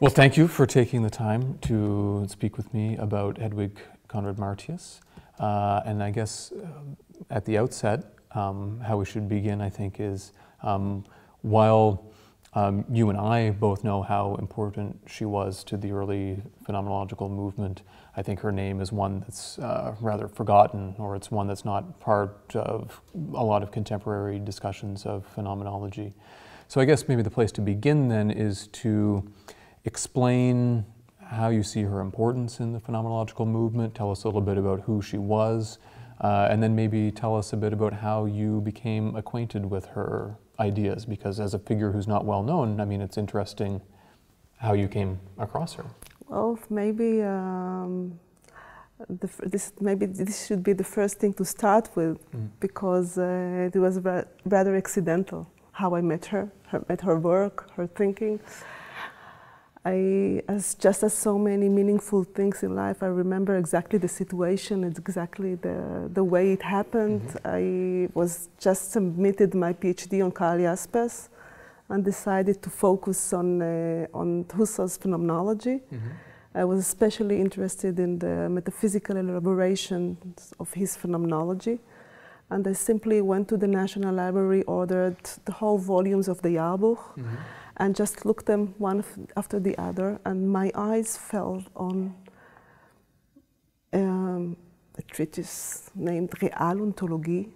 Well, thank you for taking the time to speak with me about Hedwig Conrad-Martius. And I guess at the outset, how we should begin, I think, is while you and I both know how important she was to the early phenomenological movement, I think her name is one that's rather forgotten, or it's one that's not part of a lot of contemporary discussions of phenomenology. So I guess maybe the place to begin then is to explain how you see her importance in the phenomenological movement, tell us a little bit about who she was, and then maybe tell us a bit about how you became acquainted with her ideas, because as a figure who's not well known, I mean, it's interesting how you came across her. Well, maybe this should be the first thing to start with, because it was rather accidental how I met her, her work, her thinking. Just as so many meaningful things in life, I remember exactly the situation, exactly the way it happened. I was just submitted my PhD on Karl Jaspers and decided to focus on Husserl's phenomenology. I was especially interested in the metaphysical elaborations of his phenomenology. And I simply went to the National Library, ordered the whole volumes of the Jahrbuch, and just looked them one after the other, and my eyes fell on a treatise named Realontologie,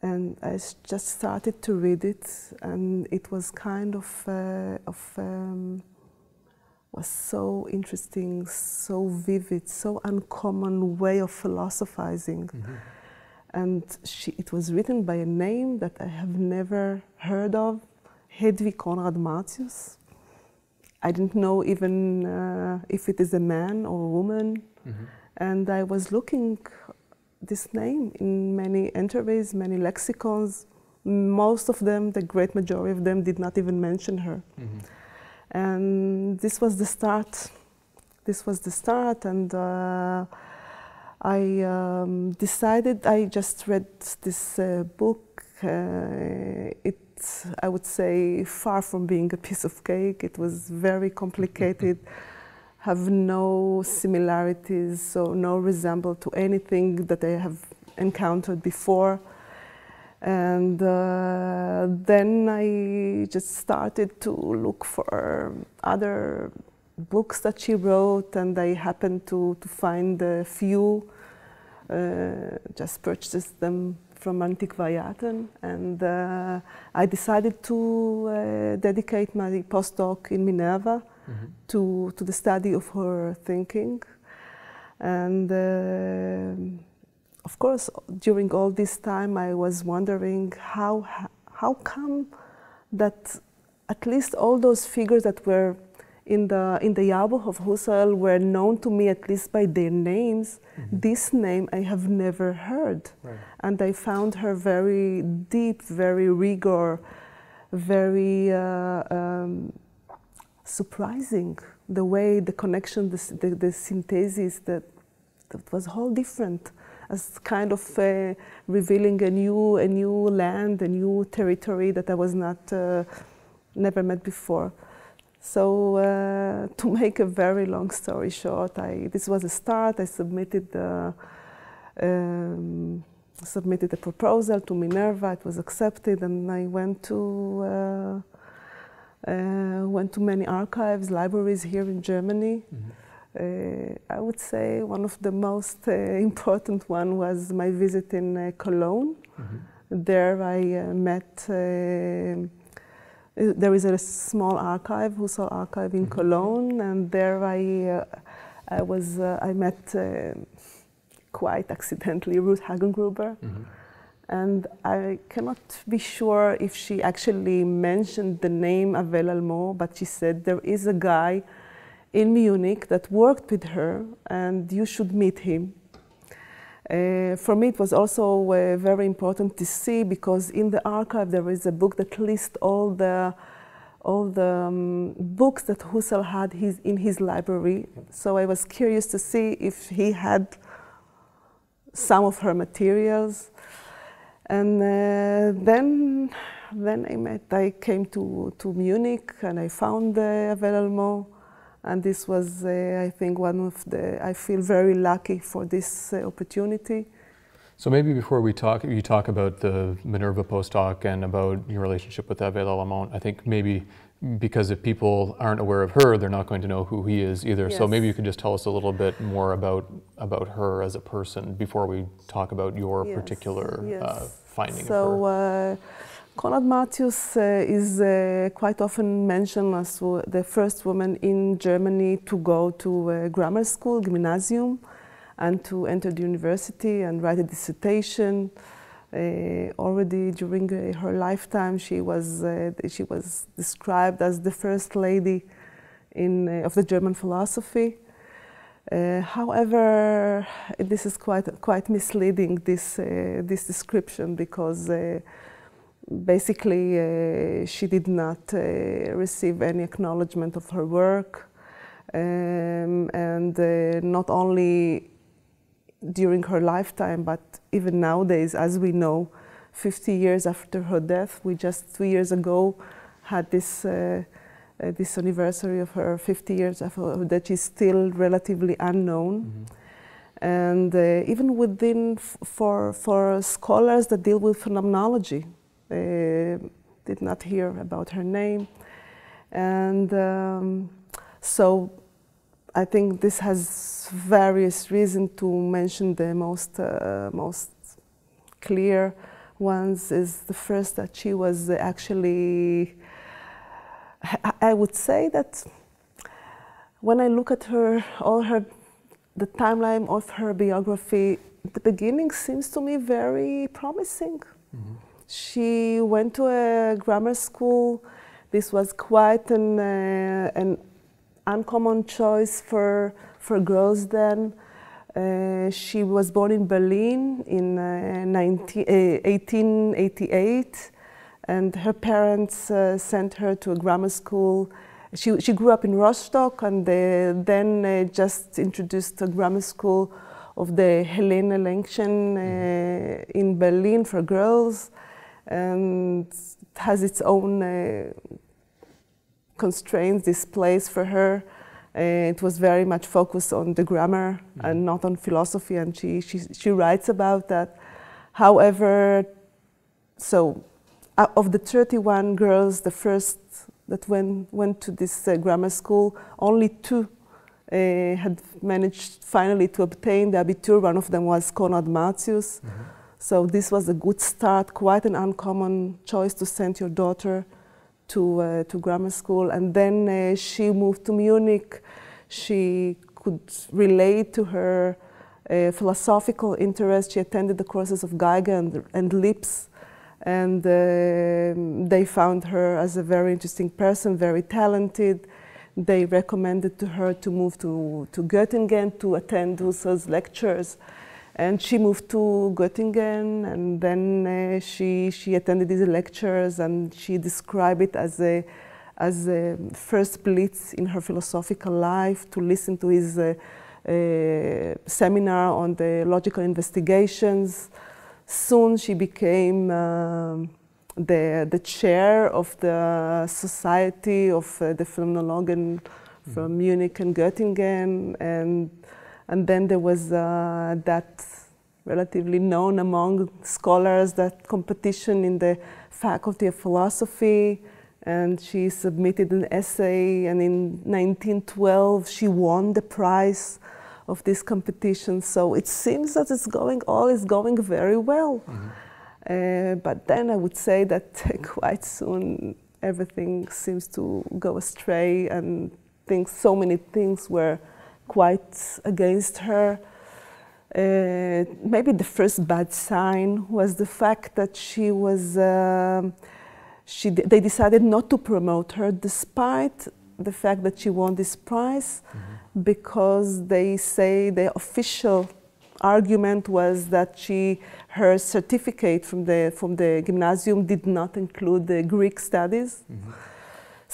and I just started to read it, and it was kind of, was so interesting, so vivid, so uncommon way of philosophizing. And it was written by a name that I have never heard of, Hedwig Conrad-Martius. I didn't know even if it is a man or a woman. And I was looking this name in many entries, many lexicons. Most of them, the great majority of them, did not even mention her. And this was the start. This was the start, and I decided, I just read this book. I would say, far from being a piece of cake. It was very complicated, have no similarities, so no resemblance to anything that I have encountered before. And then I just started to look for other books that she wrote, and I happened to find a few, just purchased them from Antiquariaten, and I decided to dedicate my postdoc in Minerva to the study of her thinking. And of course, during all this time, I was wondering how come that at least all those figures that were in the Jahrbuch of Husserl were known to me at least by their names. This name I have never heard. And I found her very deep, very rigor, very surprising. The way, the connection, the synthesis, that was whole different, as kind of revealing a new land, a new territory that I was not, never met before. So to make a very long story short, this was a start. I submitted a proposal to Minerva. It was accepted, and I went to many archives, libraries here in Germany. I would say one of the most important one was my visit in Cologne. There I met. There is a small archive, Husserl archive in Cologne, and there I met quite accidentally Ruth Hagengruber, and I cannot be sure if she actually mentioned the name Avé-Lallemant, but she said there is a guy in Munich that worked with her, and you should meet him. For me, it was also very important to see, because in the archive there is a book that lists all the books that Husserl had in his library. So I was curious to see if he had some of her materials. And then Then I came to Munich and I found Avé-Lallemant, and this was, I think, one of the, I feel very lucky for this opportunity. So maybe before we talk, you talk about the Minerva postdoc and about your relationship with Avé-Lallemant. I think maybe because if people aren't aware of her, they're not going to know who he is either. Yes. So maybe you could just tell us a little bit more about her as a person before we talk about your particular finding of her. Conrad-Martius is quite often mentioned as the first woman in Germany to go to grammar school, gymnasium, and to enter the university and write a dissertation. Already during her lifetime, she was described as the first lady in, of the German philosophy. However, this is quite misleading, this description, because basically, she did not receive any acknowledgement of her work, and not only during her lifetime, but even nowadays, as we know, 50 years after her death. We just 2 years ago had this, this anniversary of her 50 years of her, that she's still relatively unknown. Mm-hmm. And even within, for scholars that deal with phenomenology, did not hear about her name. And so I think this has various reasons to mention. The most clear ones is the first that she was actually, I would say that when I look at her, the timeline of her biography, the beginning seems to me very promising. Mm-hmm. She went to a grammar school. This was quite an uncommon choice for girls then. She was born in Berlin in 1888, and her parents sent her to a grammar school. She grew up in Rostock, and then just introduced a grammar school of the Helene Lange in Berlin for girls. And it has its own constraints, this place for her. It was very much focused on the grammar and not on philosophy, and she writes about that. However, so of the 31 girls, the first that went to this grammar school, only two had managed finally to obtain the Abitur. One of them was Conrad-Martius. Mm-hmm. So this was a good start, quite an uncommon choice to send your daughter to grammar school. And then she moved to Munich. She could relate to her philosophical interest. She attended the courses of Geiger and Lipps, and they found her as a very interesting person, very talented. They recommended to her to move to Göttingen to attend Husserl's lectures. And she moved to Göttingen, and then she attended these lectures, and she described it as a first blitz in her philosophical life, to listen to his seminar on the logical investigations. Soon she became the chair of the Society of the Phenomenologen from Munich and Göttingen. And then there was that relatively known among scholars, that competition in the Faculty of Philosophy, and she submitted an essay, and in 1912 she won the prize of this competition. So it seems that all is going very well. Mm-hmm. But then I would say that quite soon everything seems to go astray, and so many things were quite against her. Maybe the first bad sign was the fact that she was, they decided not to promote her despite the fact that she won this prize, mm-hmm. because they say the official argument was that her certificate from the gymnasium did not include the Greek studies. Mm-hmm.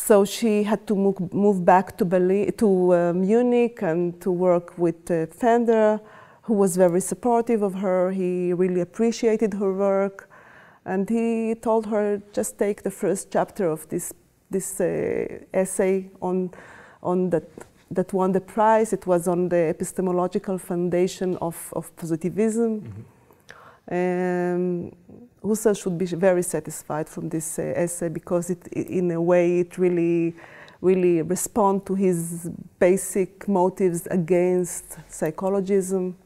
So she had to move back to Berlin, to Munich, and to work with Fender, who was very supportive of her. He really appreciated her work. And he told her, just take the first chapter of this essay on that won the prize. It was on the epistemological foundation of positivism. Mm-hmm. Husserl should be very satisfied from this essay, because it, in a way, it really responds to his basic motives against psychologism.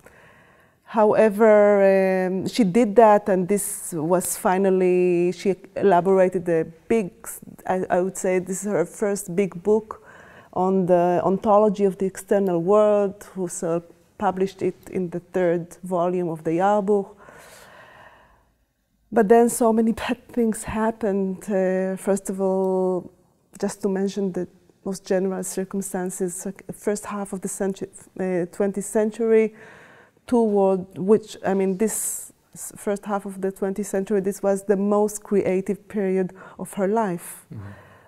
However, she did that, and this was finally, she elaborated a big, I would say this is her first big book on the ontology of the external world. Husserl published it in the third volume of the Jahrbuch. But then so many bad things happened. First of all, just to mention the most general circumstances, like the first half of the 20th century, this first half of the 20th century, this was the most creative period of her life. Mm-hmm.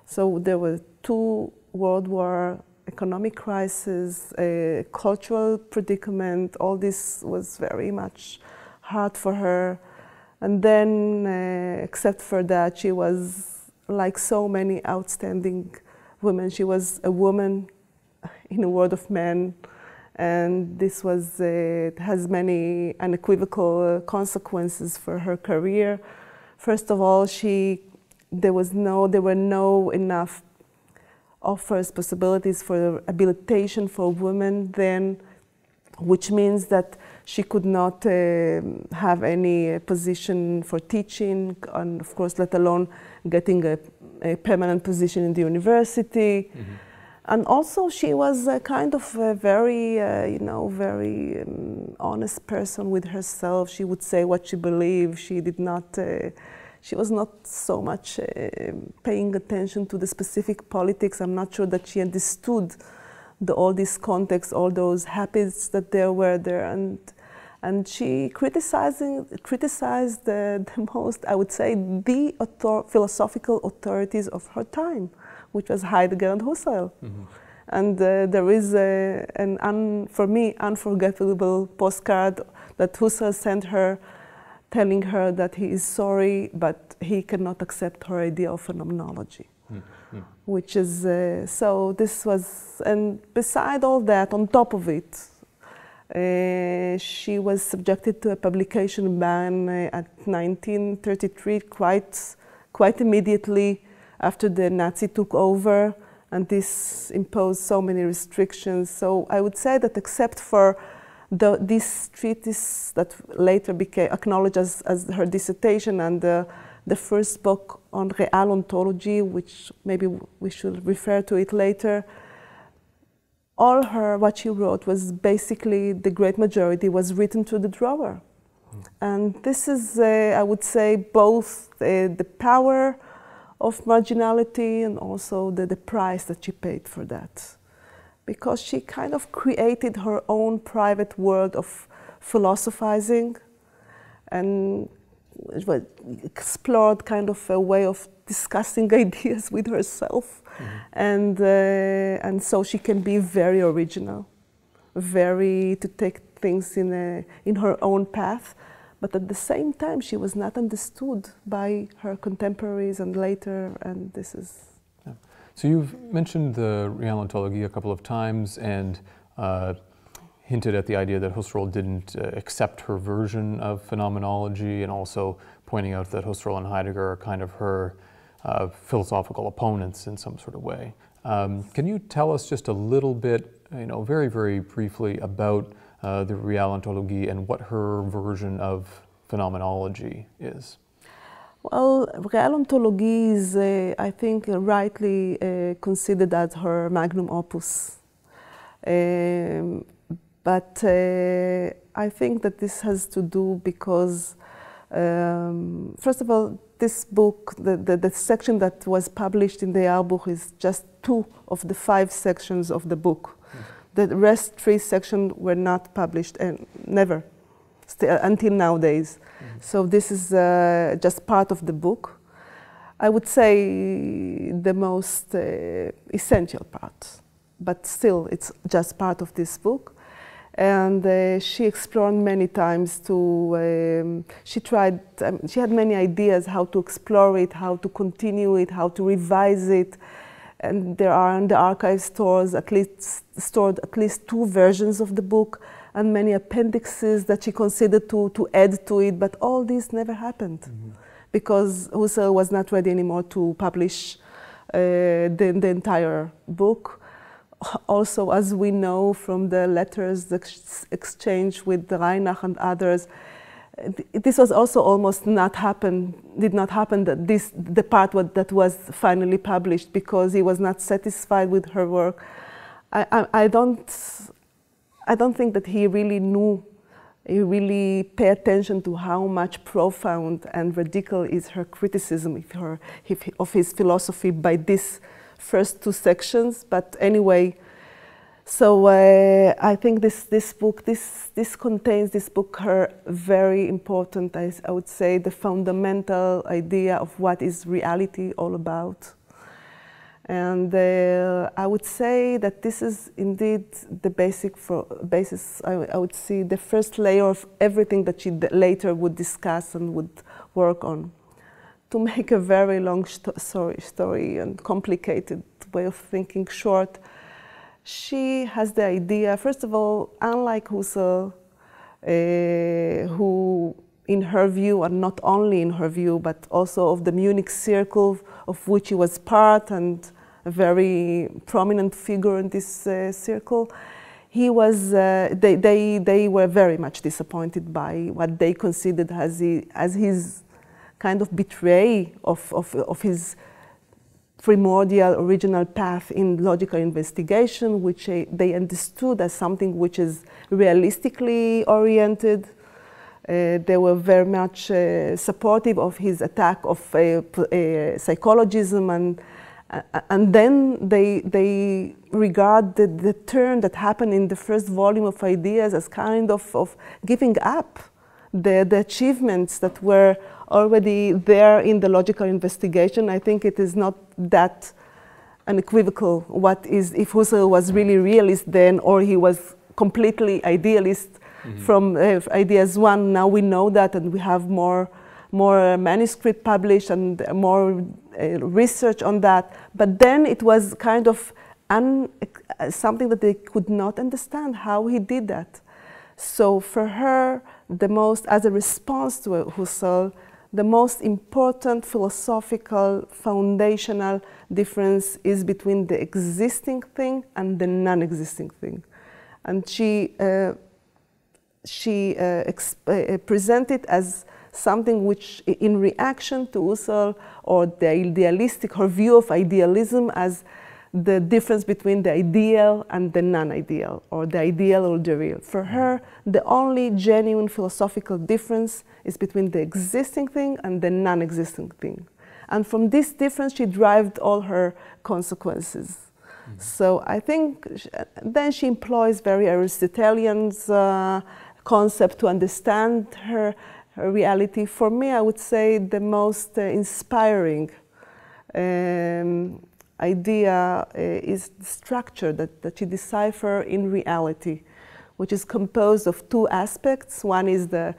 So there were two world war, economic crisis, a cultural predicament. All this was very much hard for her. And then, except for that, she was, like so many outstanding women, she was a woman in a world of men, and this was, it has many unequivocal consequences for her career. First of all, there were no enough offers, possibilities for habilitation for women then, which means that she could not have any position for teaching, and of course, let alone getting a permanent position in the university. Mm-hmm. And also, she was a kind of a very, very honest person with herself. She would say what she believed. She did not. She was not so much paying attention to the specific politics. I'm not sure that she understood all this context, all those habits that there were there, and she criticized the most, I would say, the philosophical authorities of her time, which was Heidegger and Husserl. Mm-hmm. And there is an unforgettable postcard that Husserl sent her, telling her that he is sorry, but he cannot accept her idea of phenomenology. Mm-hmm. Which is, so this was, and beside all that, on top of it, she was subjected to a publication ban at 1933, quite immediately after the Nazi took over, and this imposed so many restrictions. So I would say that except for this treatise that later became acknowledged as her dissertation, and the first book on Real Ontology, which maybe we should refer to it later, what she wrote was basically, the great majority was written to the drawer. Mm. And this is, I would say, both the power of marginality and also the price that she paid for that. Because she kind of created her own private world of philosophizing, and explored kind of a way of discussing ideas with herself. Mm-hmm. And so she can be very original, to take things in her own path, but at the same time she was not understood by her contemporaries and later, and this is... Yeah. So you've mentioned the Realontologie a couple of times, and hinted at the idea that Husserl didn't accept her version of phenomenology, and also pointing out that Husserl and Heidegger are kind of her philosophical opponents in some sort of way. Can you tell us just a little bit, very, very briefly, about the Realontologie and what her version of phenomenology is? Well, Realontologie is, I think, rightly considered as her magnum opus. But I think that this has to do because, first of all, this book, the section that was published in the Jahrbuch is just two of the five sections of the book. Mm. The rest three sections were not published, and never, until nowadays. Mm. So this is just part of the book. I would say the most essential part, but still it's just part of this book. and she explored many times to, she had many ideas how to explore it, how to continue it, how to revise it. And there are in the archive stores stored at least two versions of the book and many appendices that she considered to add to it, but all this never happened because Husserl was not ready anymore to publish the entire book. Also, as we know from the letters, the exchange with Reinach and others, this was also almost did not happen, that the part that was finally published, because he was not satisfied with her work. I don't think that he really knew, he really paid attention to how much profound and radical is her criticism of his philosophy by this first two sections. But anyway, so I think this book contains her very important, I would say, the fundamental idea of what is reality all about. And I would say that this is indeed the basis. I would see the first layer of everything that she later would discuss and would work on. To make a very long story and complicated way of thinking short, she has the idea, first of all, unlike Husserl, who in her view, and not only in her view, but also of the Munich circle of which he was part and a very prominent figure in this circle, he was, they were very much disappointed by what they considered as his kind of betrayal of his primordial, original path in logical investigation, which they understood as something which is realistically oriented. They were very much supportive of his attack of psychologism, and then they regarded the turn that happened in the first volume of Ideas as kind of giving up the achievements that were already there in the logical investigation. I think it is not that unequivocal what is, if Husserl was really realist then, or he was completely idealist from Ideas 1. Now we know that, and we have more manuscript published and more research on that. But then it was kind of something that they could not understand how he did that. So for her, as a response to Husserl, the most important philosophical, foundational difference is between the existing thing and the non-existing thing. And she presented it as something which, in reaction to Husserl or her view of idealism as the difference between the ideal and the non-ideal, or the ideal or the real. For her, the only genuine philosophical difference is between the existing thing and the non-existing thing. And from this difference, she derived all her consequences. So I think then she employs very Aristotelian's concept to understand her reality. For me, I would say the most inspiring idea is the structure that she deciphers in reality, which is composed of two aspects. One is the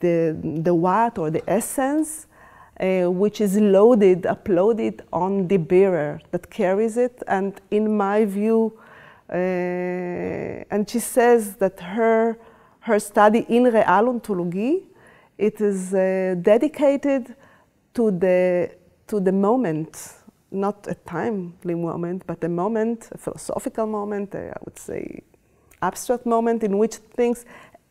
what, or the essence, which is loaded, uploaded on the bearer that carries it. And in my view, and she says that her study in Realontologie, it is dedicated to the moment, not a timely moment, but a moment, a philosophical moment, I would say abstract moment, in which things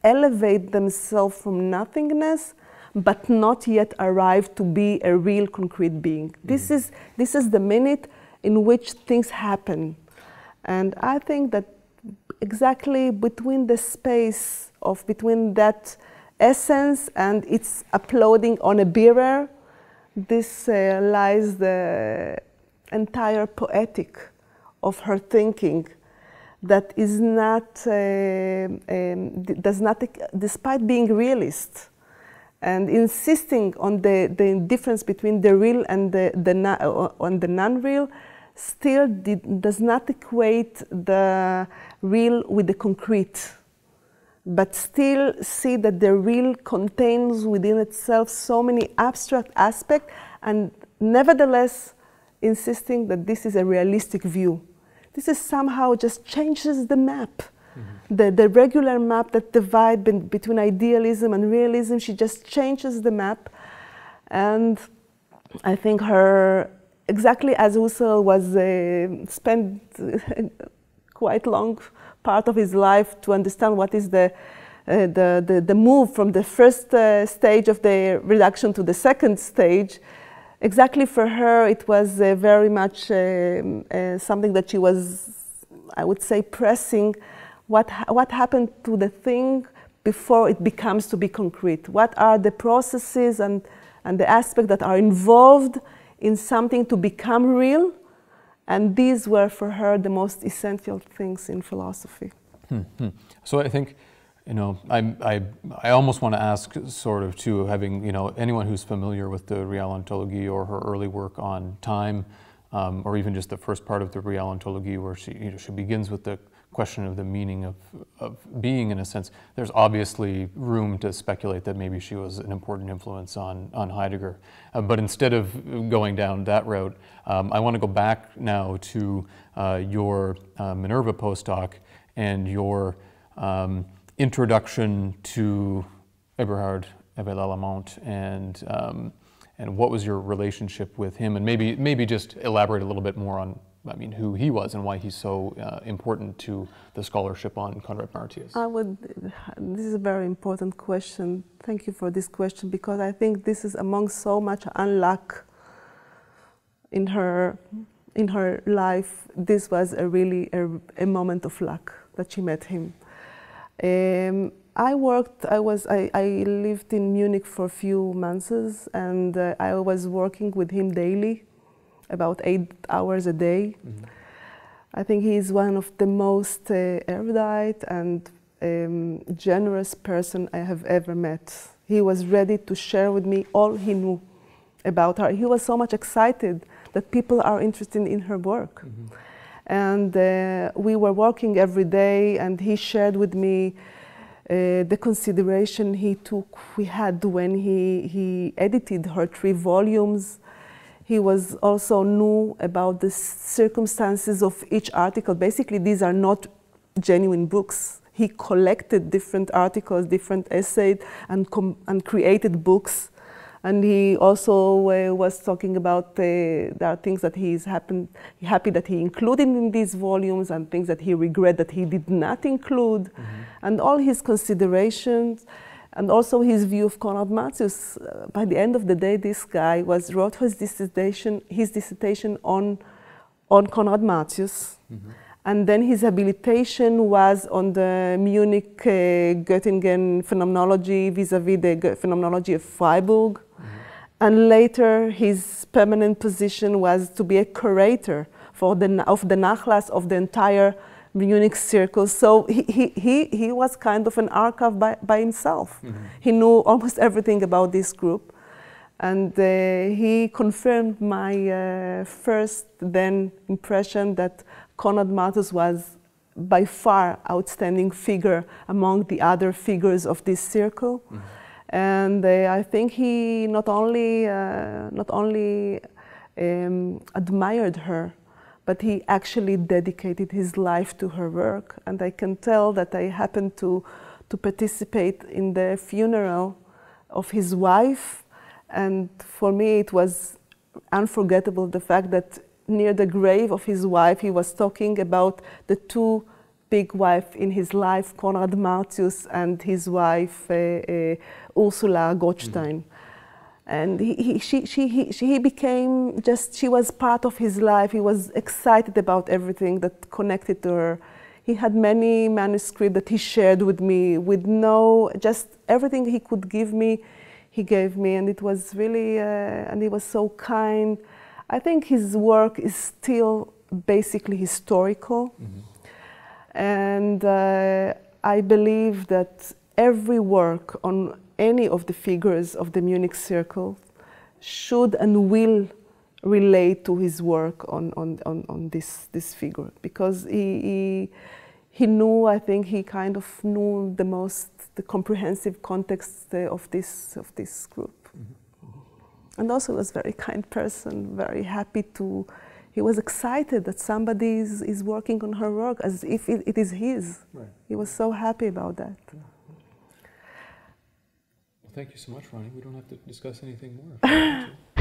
elevate themselves from nothingness, but not yet arrive to be a real concrete being. This is the minute in which things happen. And I think that exactly between the space of between that essence and its uploading on a bearer, this lies the entire poetic of her thinking, that is not, does not, despite being realist and insisting on the difference between the real and the non-real, still does not equate the real with the concrete. but still see that the real contains within itself so many abstract aspects, and nevertheless insisting that this is a realistic view. This is somehow just changes the map. The regular map that divides between idealism and realism, she just changes the map. And I think her, exactly as Husserl was spent quite long part of his life to understand what is the move from the first stage of the reduction to the second stage, exactly for her it was very much something that she was, I would say, pressing. What happened to the thing before it becomes to be concrete? What are the processes and the aspects that are involved in something to become real? And these were for her the most essential things in philosophy. So I think, you know, I almost want to ask, sort of, too, having, you know, anyone who's familiar with the Realontologie or her early work on time, or even just the first part of the Realontologie where she, you know, she begins with the question of the meaning of being, in a sense, there's obviously room to speculate that maybe she was an important influence on Heidegger. But instead of going down that route, I want to go back now to your Minerva postdoc and your introduction to Eberhard Avé-Lallemant and what was your relationship with him, and maybe just elaborate a little bit more on, I mean, who he was and why he's so important to the scholarship on Conrad-Martius. This is a very important question. Thank you for this question, because I think this is among so much unluck in her life. This was a really a moment of luck that she met him. I lived in Munich for a few months, and I was working with him daily, about 8 hours a day. Mm-hmm. I think he is one of the most erudite and generous person I have ever met. He was ready to share with me all he knew about her. He was so much excited that people are interested in her work. Mm-hmm. And we were working every day, and he shared with me the consideration he had when he edited her 3 volumes. He was also knew about the circumstances of each article. Basically, these are not genuine books. He collected different articles, different essays, and created books. And he also was talking about there are things that he is happy that he included in these volumes, and things that he regret that he did not include, and all his considerations. And also his view of Conrad-Martius. By the end of the day, this guy wrote his dissertation on Conrad-Martius, and then his habilitation was on the Munich-Göttingen phenomenology vis-à-vis the phenomenology of Freiburg, and later his permanent position was to be a curator of the Nachlass of the entire Munich circle. So he was kind of an archive by himself. He knew almost everything about this group, and he confirmed my first then impression that Conrad-Martius was by far outstanding figure among the other figures of this circle. And I think he not only admired her, but he actually dedicated his life to her work. And I can tell that I happened to participate in the funeral of his wife. And for me, it was unforgettable, the fact that near the grave of his wife, he was talking about the two big wives in his life, Conrad-Martius and his wife, Ursula Gottstein. And he became just, she was part of his life. He was excited about everything that connected to her. He had many manuscripts that he shared with me, with just everything he could give me, he gave me. And it was really, and he was so kind. I think his work is still basically historical. And I believe that every work on any of the figures of the Munich circle should and will relate to his work on this figure, because he, he, he knew, I think he kind of knew the most, the comprehensive context of this group. Mm-hmm. And also was a very kind person, very happy to, he was excited that somebody is working on her work as if it is his. Right. He was so happy about that. Yeah. Well, thank you so much, Ronnie. We don't have to discuss anything more.